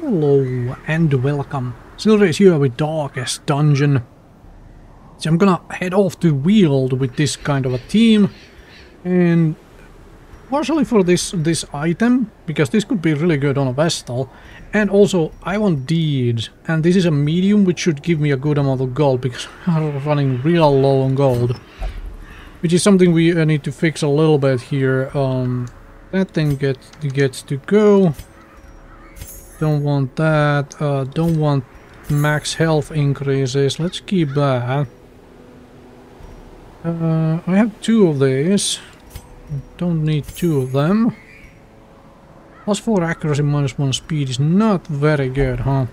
Hello and welcome. Silver is here with Darkest Dungeon. So I'm gonna head off to Weald with this kind of a team, and partially for this item, because this could be really good on a Vestal, and also I want deeds, and this is a medium which should give me a good amount of gold, because I'm running real low on gold, which is something we need to fix a little bit here. That thing gets to go. Don't want that. Don't want max health increases. Let's keep that. I have two of these. Don't need two of them. Plus 4 accuracy, minus 1 speed is not very good, huh?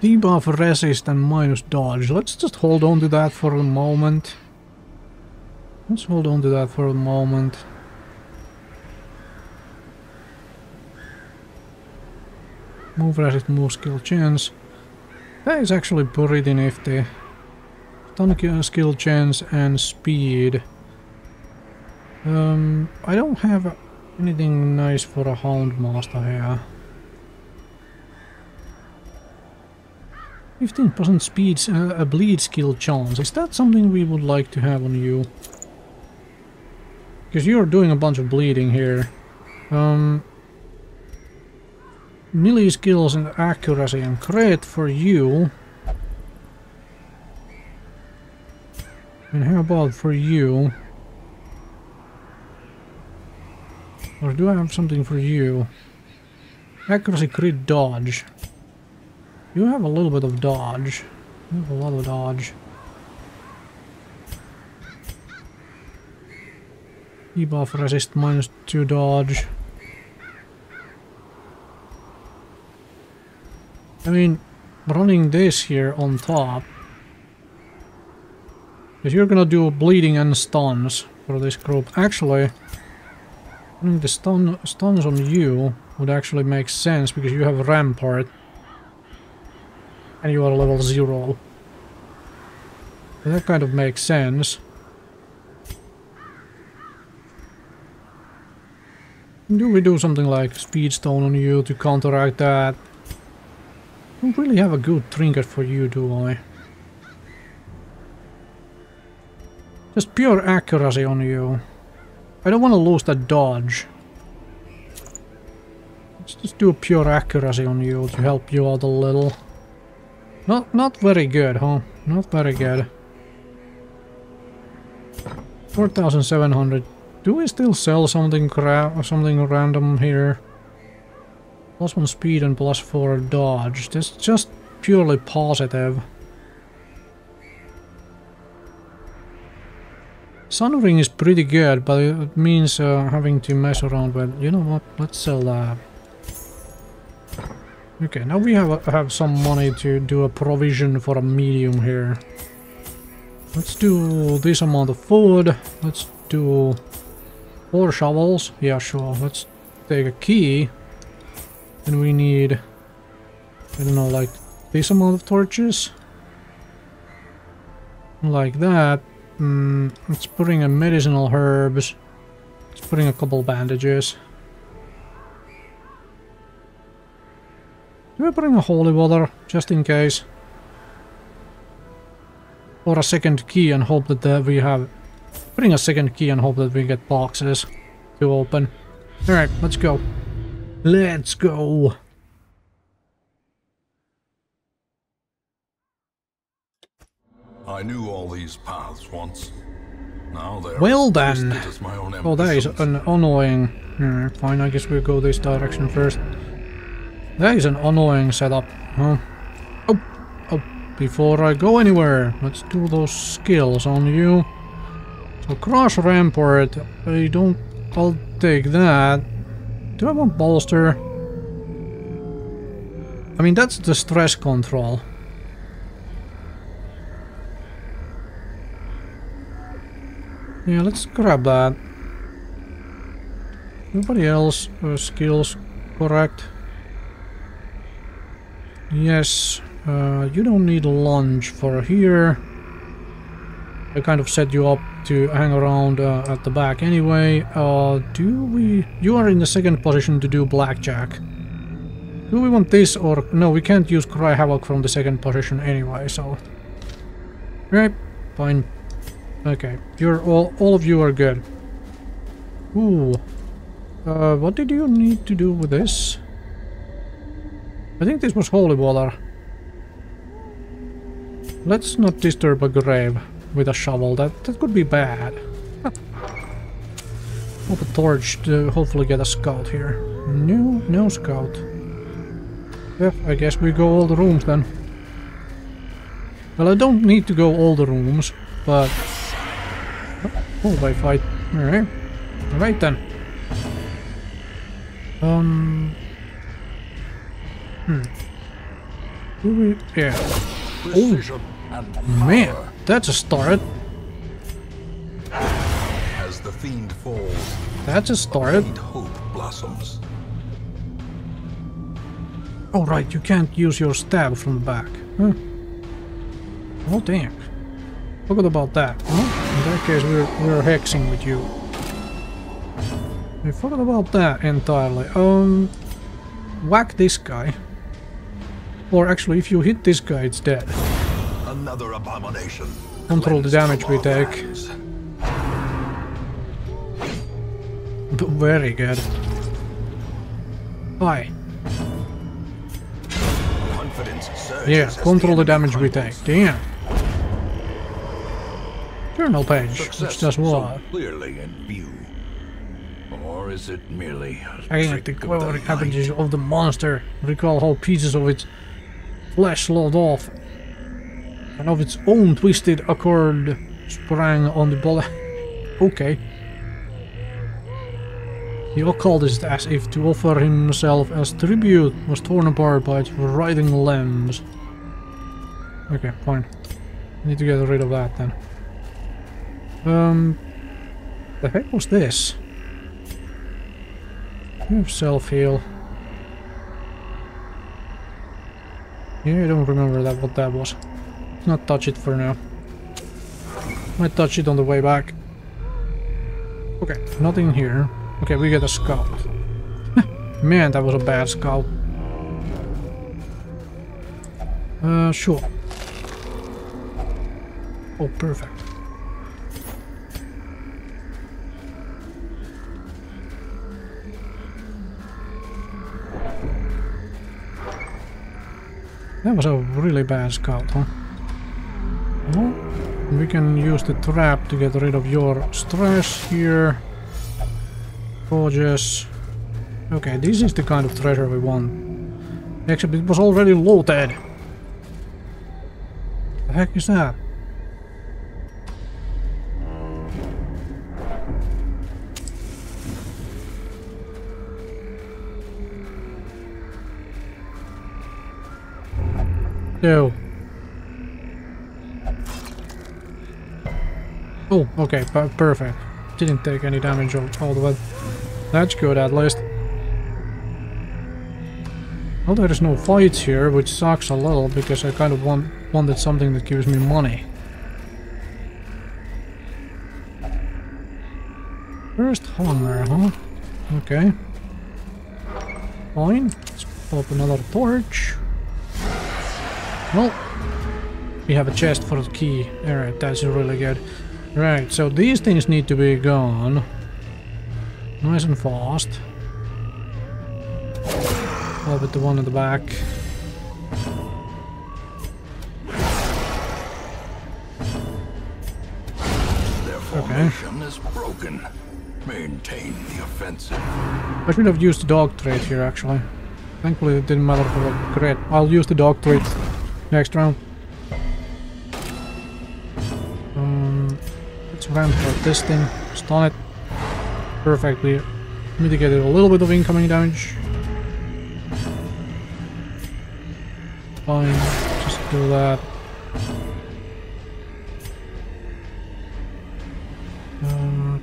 Debuff resist and minus dodge. Let's just hold on to that for a moment. Let's hold on to that for a moment. Move resist, move skill chance. That is actually pretty nifty. Stun skill chance and speed. I don't have anything nice for a Houndmaster here. 15% speed, a bleed skill chance. Is that something we would like to have on you? Because you're doing a bunch of bleeding here. Melee skills and accuracy and crit for you. And how about for you? Or do I have something for you? Accuracy, crit, dodge. You have a little bit of dodge. You have a lot of dodge. Debuff resist, minus 2 dodge. I mean, running this here on top, because you're gonna do bleeding and stuns for this group. Actually, running the stuns on you would actually make sense, because you have Rampart and you are level 0. So that kind of makes sense. Do we do something like Speedstone on you to counteract that? I don't really have a good trinket for you, do I? Just pure accuracy on you. I don't want to lose that dodge. Let's just do pure accuracy on you to help you out a little. Not very good, huh? Not very good. 4,700. Do we still sell something crap or something random here? Plus 1 speed and plus 4 dodge. That's just purely positive. Sunring is pretty good, but it means having to mess around with. You know what? Let's sell that. Okay, now we have some money to do a provision for a medium here. Let's do this amount of food. Let's do 4 shovels. Yeah, sure. Let's take a key. And we need, I don't know, like this amount of torches. Like that. Let's put in a medicinal herbs. Let's put in a couple bandages. Do I bring a holy water, just in case? Or a second key and hope that we have... Bring a second key and hope that we get boxes to open. Alright, let's go. Let's go! I knew all these paths once. Now they're well then! Oh, that is an annoying... Fine, I guess we'll go this direction first. That is an annoying setup, huh? Oh! Before I go anywhere, let's do those skills on you. So, Cross Rampart, I don't... I'll take that. Do I want bolster? I mean, that's the stress control. Yeah, let's grab that. Everybody else skills correct? Yes. You don't need lunge for here. I kind of set you up to hang around at the back anyway. Do we... You are in the second position to do blackjack. Do we want this or... No, we can't use Cry Havoc from the second position anyway, so... Right, fine. Okay, you're all of you are good. Ooh. What did you need to do with this? I think this was holy water. Let's not disturb a grave with a shovel. That could be bad. Pop a torch to hopefully get a scout here. No scout. Yep, I guess we go all the rooms then. Well, I don't need to go all the rooms, but... Oh, by fight. Alright. Alright then. Yeah. Oh, man, that's a start. As the fiend falls, that's a start. Hope blossoms. Oh right, you can't use your stab from the back. Huh? Oh dang! Forgot about that. Huh? In that case, we're hexing with you. I forgot about that entirely. Whack this guy. Or actually, if you hit this guy, it's dead. Another abomination. Control the damage we take. Very good. Bye. Yeah, control the damage we take. Damn. Journal page. Which does what? Or is it merely the glowing appendages of the monster? Recall how pieces of its flesh slowed off and of its own twisted accord sprang on the body. Okay. The occultist, as if to offer himself as tribute, was torn apart by its writhing limbs. Okay, fine. Need to get rid of that then. The heck was this? You have self-heal. Yeah, I don't remember that what that was. Let's not touch it for now. Might touch it on the way back. Okay, nothing here. Okay, we get a scout. Man, that was a bad scout. Sure. Oh, perfect. That was a really bad scout, huh? Well, we can use the trap to get rid of your stress here. Gorgeous. Okay, this is the kind of treasure we want. Except it was already looted. The heck is that? No. Oh, okay, perfect. Didn't take any damage all the way. That's good, at least. Well, there is no fights here, which sucks a little because I kind of wanted something that gives me money. First hunger, huh? Okay. Fine. Let's pop another torch. Well, we have a chest for the key. Alright, that's really good. Right, so these things need to be gone. Nice and fast. I'll put the one in the back. Okay. I should have used the dog trait here, actually. Thankfully it didn't matter for the crate. I'll use the dog trait next round. Let's ramp for this thing. Stun it. Perfectly. Mitigated a little bit of incoming damage. Fine. Just do that.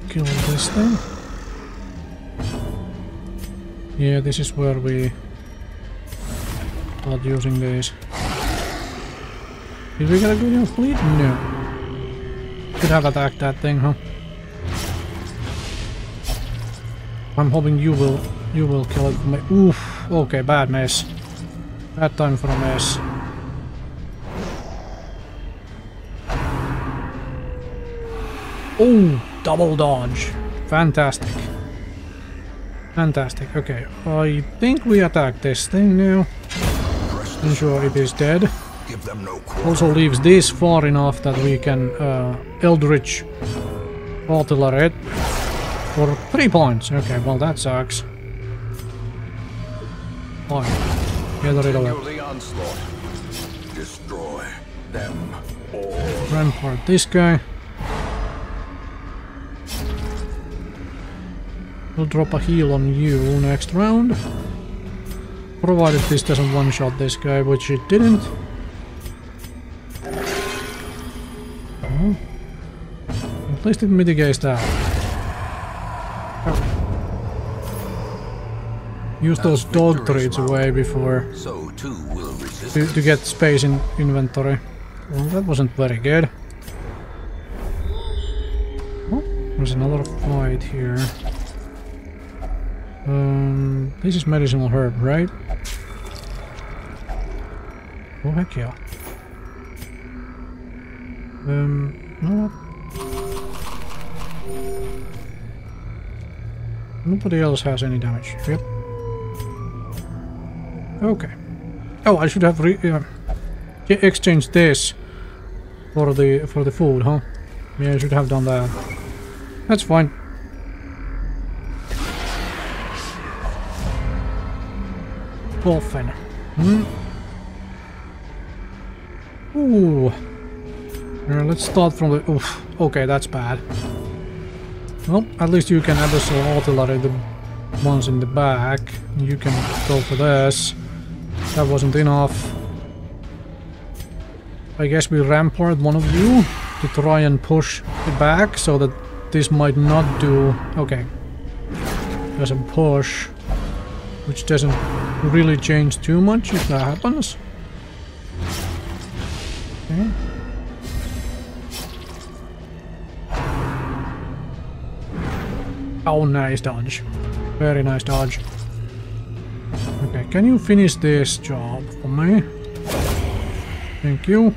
Kill this thing. Yeah, this is where we start using this. Did we get a good enough lead? No. Could have attacked that thing, huh? I'm hoping you will kill it. Oof. Okay, bad mess. Bad time for a mess. Oh, double dodge. Fantastic. Fantastic. Okay, I think we attack this thing now. I'm sure it is dead. Also leaves this far enough that we can Eldritch Artillery it for 3 points. Okay, well that sucks. Fine. Get rid of it. Destroy them all. Rampart this guy. We'll drop a heal on you next round. Provided this doesn't one-shot this guy, which it didn't. Oh. At least it mitigates that. Oh. Use those dog treats away before to get space in inventory. Well, that wasn't very good. Oh, there's another fight here. This is medicinal herb, right? Oh, heck yeah. No. Nobody else has any damage. Yep. Okay. Oh, I should have exchanged this for the food, huh? Yeah, I should have done that. That's fine. Dolphin. Hmm. Ooh. Let's start from the... Oof. Okay, that's bad. Well, at least you can episode artillery the ones in the back. You can go for this. That wasn't enough. I guess we rampart one of you to try and push it back so that this might not do... Okay. There's a push, which doesn't really change too much if that happens. Okay. Oh, nice dodge. Very nice dodge. Okay, can you finish this job for me? Thank you.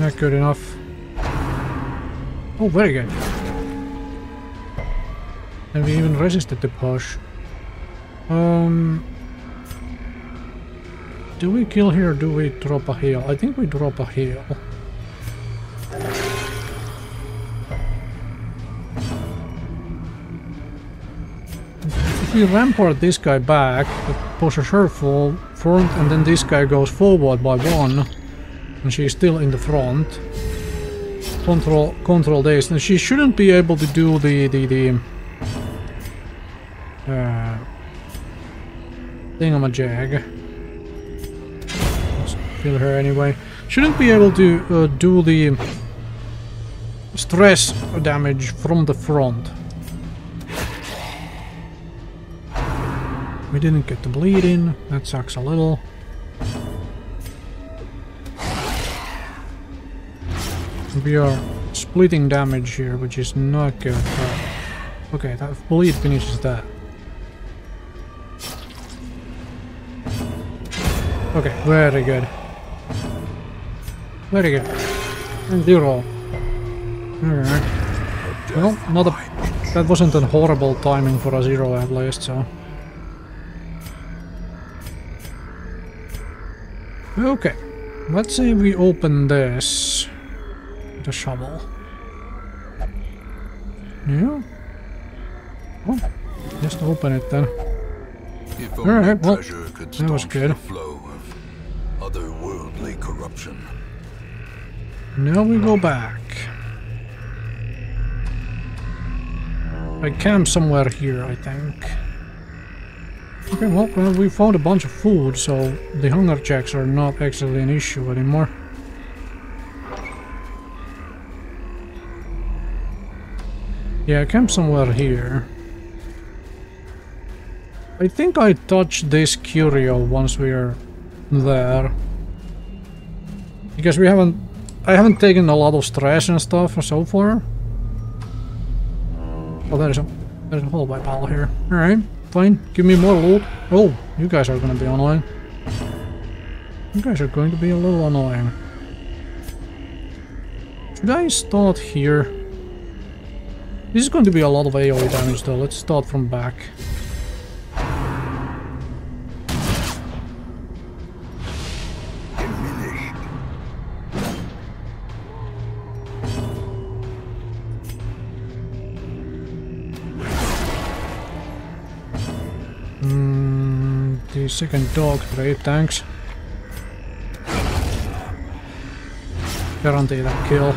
Not good enough. Oh, very good. And we even resisted the push. Do we kill here or do we drop a heal? I think we drop a heal. If we rampart this guy back, it pushes her full front and then this guy goes forward by one. And she's still in the front. Control this. And she shouldn't be able to do the thingamajig. Let's kill her anyway. Shouldn't be able to do the stress damage from the front. We didn't get the bleed in. That sucks a little. We are splitting damage here, which is not good. Okay, that bleed finishes that. Okay, very good. Very good. And zero. Alright. Well, not a... That wasn't a horrible timing for a zero at least, so... Okay. Let's say we open this... with a shovel. Yeah? Well, just open it then. Alright, well, that was good. Otherworldly corruption. Now we go back. I camp somewhere here, I think. Okay, well, we found a bunch of food, so the hunger checks are not actually an issue anymore. Yeah, I camp somewhere here. I think I touched this curio once we are there. Because I haven't taken a lot of stress and stuff so far. Oh, there's a There's a whole white pile here. Alright, fine. Give me more loot. Oh, you guys are going to be annoying. You guys are going to be a little annoying. Should I start here? This is going to be a lot of AoE damage though. Let's start from back. The second dog, great, thanks. Guarantee that kill.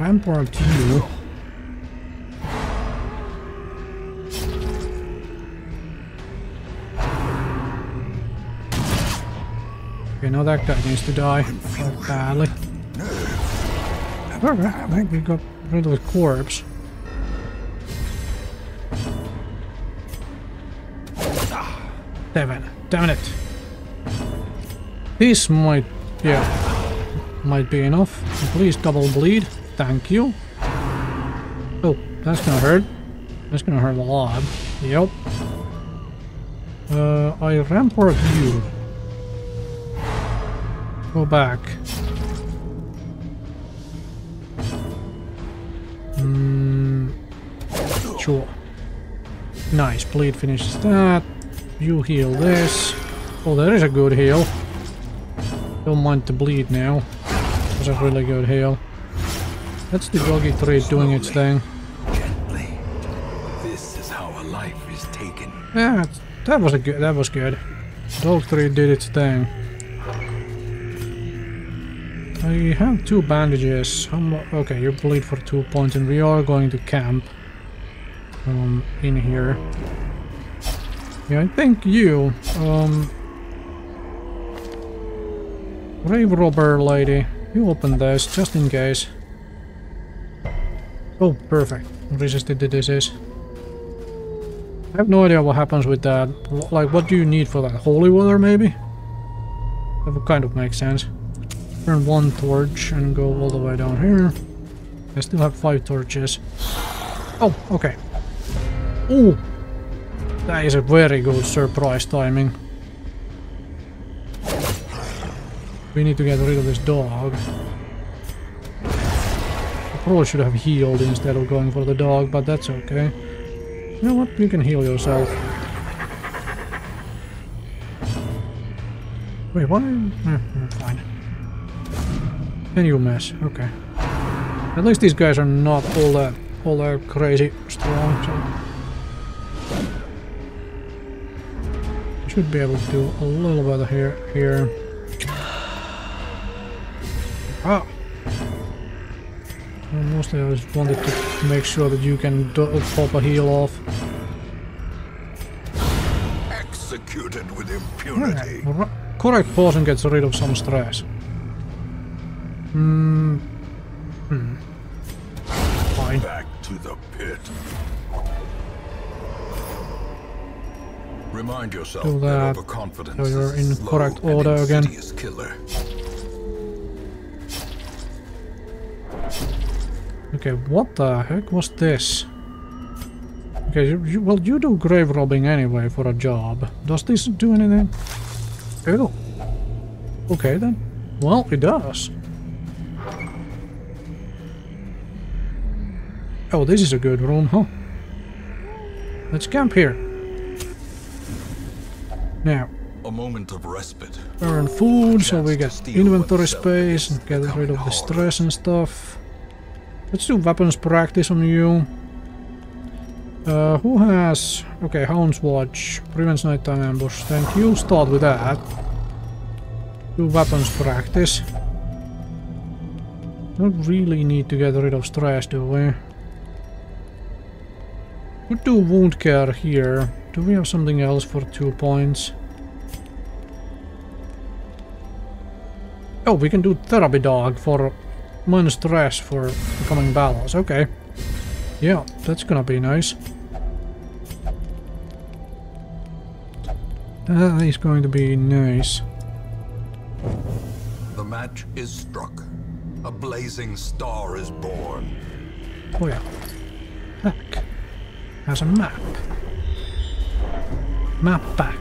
Rampart you. Okay, now that guy needs to die badly. Alright, I think we got rid of the corpse. Damn it. This might, yeah, might be enough. Please double bleed. Thank you. Oh, that's gonna hurt. That's gonna hurt a lot. Yep. I rampart you. Go back. Sure. Nice. Bleed finishes that. You heal this. Oh, there is a good heal. Don't mind the bleed now. That's a really good heal. That's the doggy trade doing its thing. Gently. This is how a life is taken. Yeah, that was a good. That was good. Dog trade did its thing. I have 2 bandages. Okay, you bleed for 2 points, and we are going to camp. In here. Yeah, I think you, Grave Robber lady, you open this just in case. Oh, perfect. Resisted the disease. I have no idea what happens with that. Like, what do you need for that? Holy water, maybe? That would kind of make sense. Turn 1 torch and go all the way down here. I still have 5 torches. Oh, okay. Oh! That is a very good surprise timing. We need to get rid of this dog. I probably should have healed instead of going for the dog, but that's okay. You know what? You can heal yourself. Wait, what? Fine. And you mess. Okay. At least these guys are not all that crazy strong. So. Should be able to do a little better here. Ah! Well, mostly I just wanted to make sure that you can pop a heal off. Executed with impunity. Yeah. Correct poison gets rid of some stress. Fine. Back to the pit. Remind yourself do that, so you're in correct order again. Killer. Okay, what the heck was this? Okay, well, you do grave robbing anyway for a job. Does this do anything? Ew. Okay then. Well, it does. Oh, this is a good room, huh? Let's camp here. Now, a moment of respite. Earn food, so we get inventory space and get rid of the stress and stuff. Let's do weapons practice on you. Who has... Okay, Hound's Watch. Prevents nighttime ambush. Thank you. Start with that. Do weapons practice. Don't really need to get rid of stress, do we? Could do wound care here. Do we have something else for 2 points? Oh, we can do therapy dog for minus stress for becoming balanced. Okay. Yeah, that's gonna be nice. That is going to be nice. The match is struck. a blazing star is born. Oh yeah. Back. There's a map. Map back.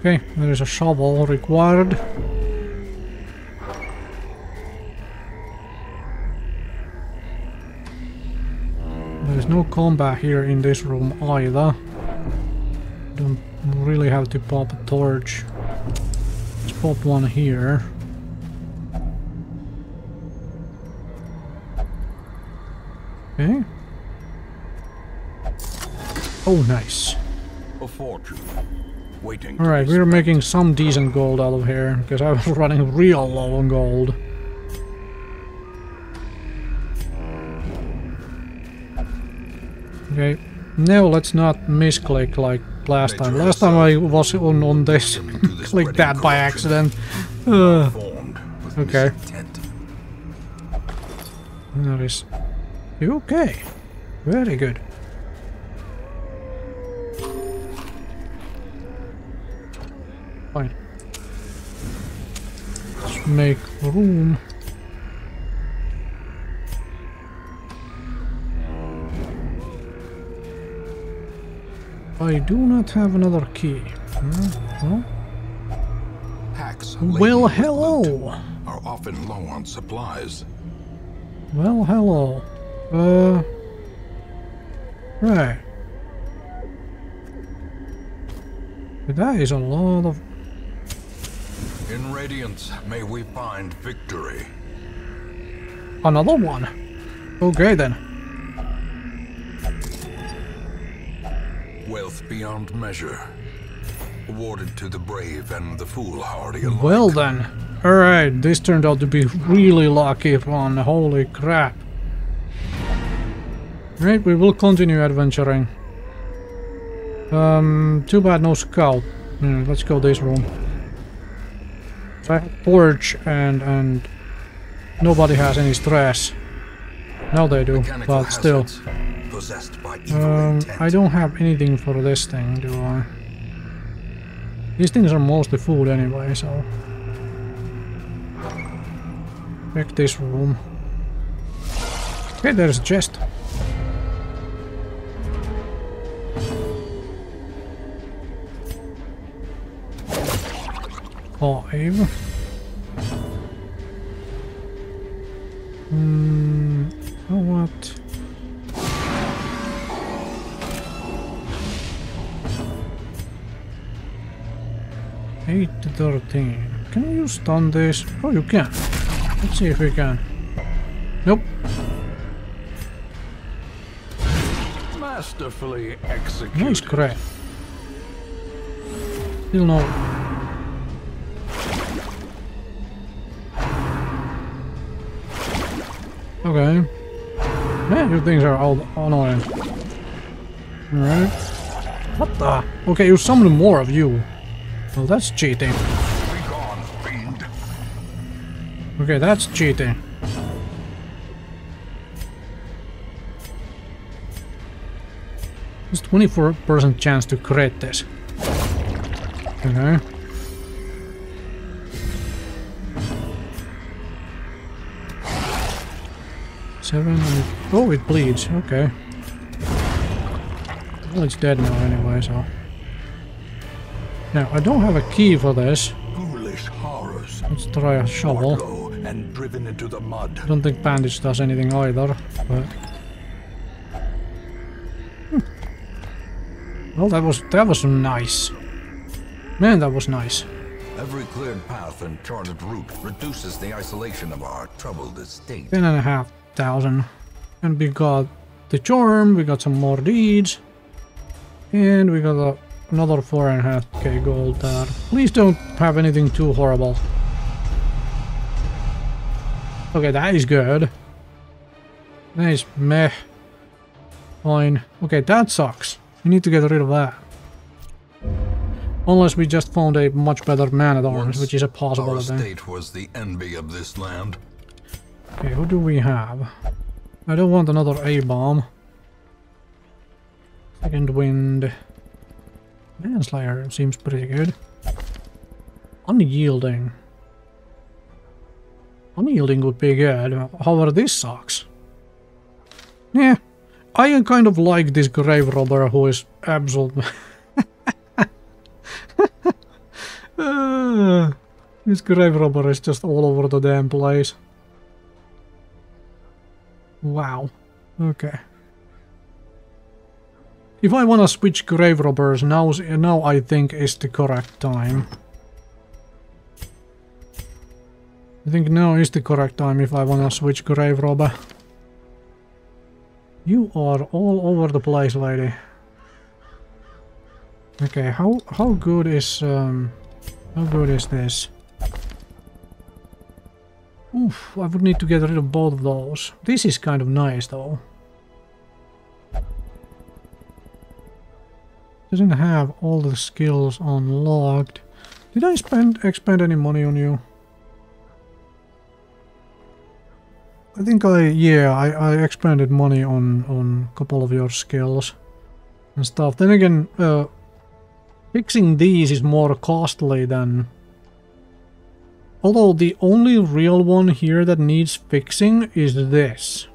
Okay, there is a shovel required. There is no combat here in this room either. Don't really have to pop a torch. Let's pop one here. Okay. Oh, nice. A fortune waiting. All right, we're making some decent gold out of here because I was running real low on gold. Okay, now let's not misclick like last time. Last time I was on this, clicked that by accident. Okay. That is okay. Very good. Fine. Let's make room. I do not have another key. Well, hello. Are often low on supplies. Well, hello. Right. That is a lot of. In radiance, may we find victory. Another one. Okay then. Wealth beyond measure, awarded to the brave and the foolhardy alike. Well then, alright, this turned out to be really lucky one, holy crap. Right, we will continue adventuring. Too bad no scout. Let's go this room. So I have torch and nobody has any stress. Now they do, but still. I don't have anything for this thing, do I? These things are mostly food anyway, so... Check this room. Okay, there's a chest. Five. Oh, what? Eight to 13. Can you stun this? Oh, you can. Let's see if we can. Nope. Masterfully executed. Nice crap. Still no. Okay. Man, these things are all annoying. Alright. What the? Okay, you summon more of you. Well, that's cheating. Okay, that's cheating. There's 24% chance to crit this. Okay. Seven. Oh, it bleeds. Okay. Well, it's dead now anyway, so. Now, I don't have a key for this. Foolish horrors. Let's try a shovel. And driven into the mud. I don't think bandage does anything either, but... Well, that was nice. Man, that was nice. Every cleared path and charted route reduces the isolation of our troubled estate. 10,500. And we got the charm, we got some more deeds. And we got a... Another 4.5k gold there. Please don't have anything too horrible. Okay, that is good. That is meh. Fine. Okay, that sucks. We need to get rid of that. Unless we just found a much better man-at-arms, which is a possibility. Our state was the envy of this land. Okay, who do we have? I don't want another A-bomb. Second wind. Manslayer seems pretty good. Unyielding. Healing would be good. However, this sucks. Yeah. I kind of like this Grave Robber who is absolute... this Grave Robber is just all over the damn place. Wow. Okay. If I wanna switch Grave Robbers, now I think is the correct time. I think now is the correct time if I wanna switch Grave Robber. You are all over the place, lady. Okay, how good is this? Oof, I would need to get rid of both of those. This is kind of nice though. Doesn't have all the skills unlocked. Did I expend any money on you? I think I expended money on a couple of your skills and stuff. Then again, fixing these is more costly than... Although the only real one here that needs fixing is this.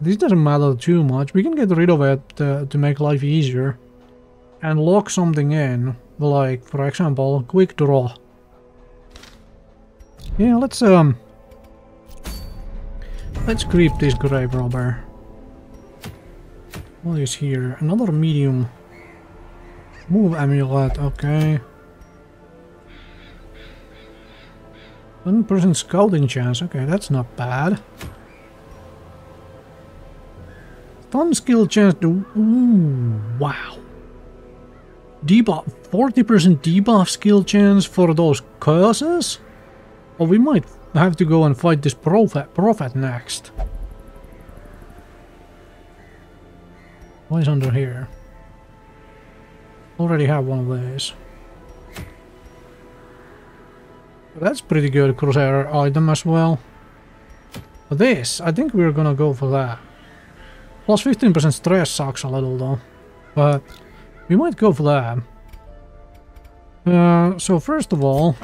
This doesn't matter too much. We can get rid of it to make life easier. And lock something in. Like, for example, quick draw. Yeah, let's creep this Grave Robber. What is here? Another medium. Move amulet, okay. 1% scouting chance, okay, that's not bad. Stun skill chance to... Ooh, wow. Debuff, 40% debuff skill chance for those curses? Oh, we might have to go and fight this prophet next. What is under here? Already have one of these. That's pretty good Crusader item as well. But this, I think we're gonna go for that. Plus 15% stress sucks a little though. But we might go for that. So first of all...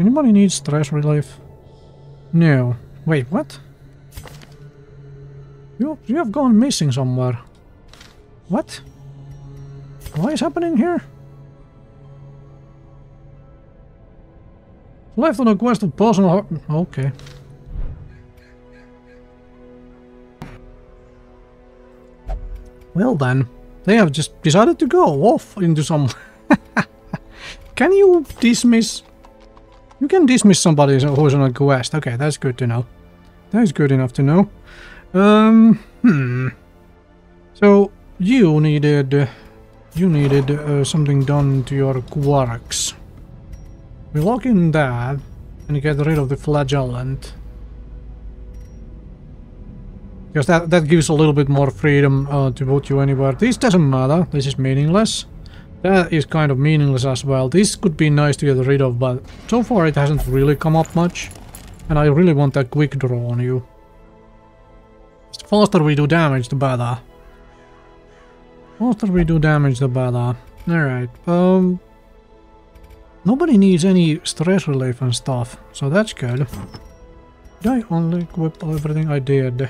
Anybody need stress relief? No. Wait, what? You have gone missing somewhere. What? What is happening here? Left on a quest of personal... Okay. Well then, they have just decided to go off into some... Can you dismiss... You can dismiss somebody who's on a quest. Okay, that's good to know. That is good enough to know. So you needed something done to your quarks. We lock in that and get rid of the flagellant, because that gives a little bit more freedom to put you anywhere. This doesn't matter. This is meaningless. That is kind of meaningless as well. This could be nice to get rid of, but so far it hasn't really come up much. And I really want that quick draw on you. The faster we do damage, the better. Alright. Nobody needs any stress relief and stuff, so that's good. Did I only equip everything I did?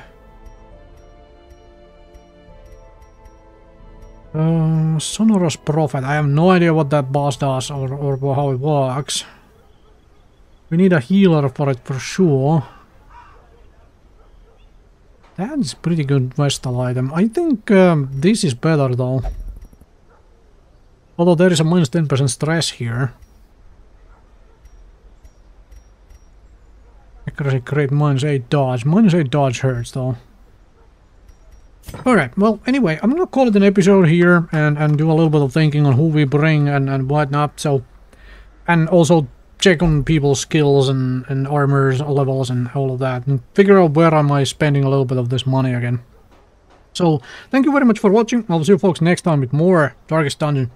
Sonorous Prophet. I have no idea what that boss does or how it works. We need a healer for it for sure. That's pretty good Vestal item. I think this is better though. Although there is a minus 10% stress here. Accuracy crit, minus 8 dodge. Minus 8 dodge hurts though. Alright, well, anyway, I'm gonna call it an episode here and do a little bit of thinking on who we bring and whatnot, so... And also check on people's skills and armors, levels, and all of that, and figure out where am I spending a little bit of this money again. So, thank you very much for watching. I'll see you folks next time with more Darkest Dungeon.